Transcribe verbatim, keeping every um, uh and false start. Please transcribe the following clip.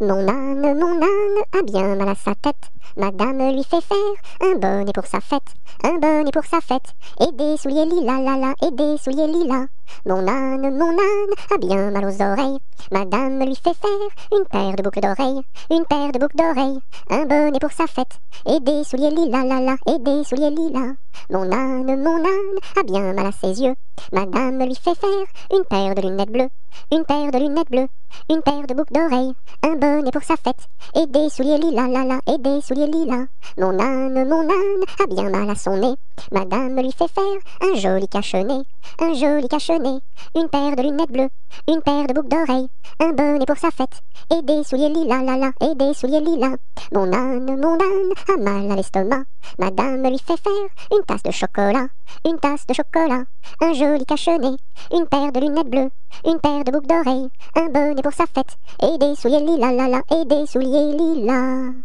Mon âne, mon âne a bien mal à sa tête. Madame lui fait faire un bonnet pour sa fête. Un bonnet pour sa fête. Et des souliers lilas, la la, et des souliers lilas. Mon âne, mon âne a bien mal aux oreilles. Madame lui fait faire une paire de boucles d'oreilles. Une paire de boucles d'oreilles. Un bonnet pour sa fête. Et des souliers lilas, la la, et des souliers lilas. Mon âne, mon âne a bien mal à ses yeux. Madame lui fait faire une paire de lunettes bleues. Une paire de lunettes bleues. Une paire de boucles d'oreilles. Un bonnet pour sa fête. Et des souliers lilas, la la, et des souliers lilas. Mon âne, mon âne a bien mal à son nez. Madame lui fait faire un joli cache-nez. Un joli cache-nez. Une paire de lunettes bleues. Une paire de boucles d'oreilles. Un bonnet pour sa fête. Et des souliers lilas, la la, et des souliers lilas. Mon âne, mon âne a mal à l'estomac. Madame lui fait faire une tasse de chocolat. Une tasse de chocolat. Un joli cache-nez. Une paire de lunettes bleues. Une paire de boucles d'oreilles. Un bonnet pour sa fête. Et des souliers lilas, la la, et des souliers lilas.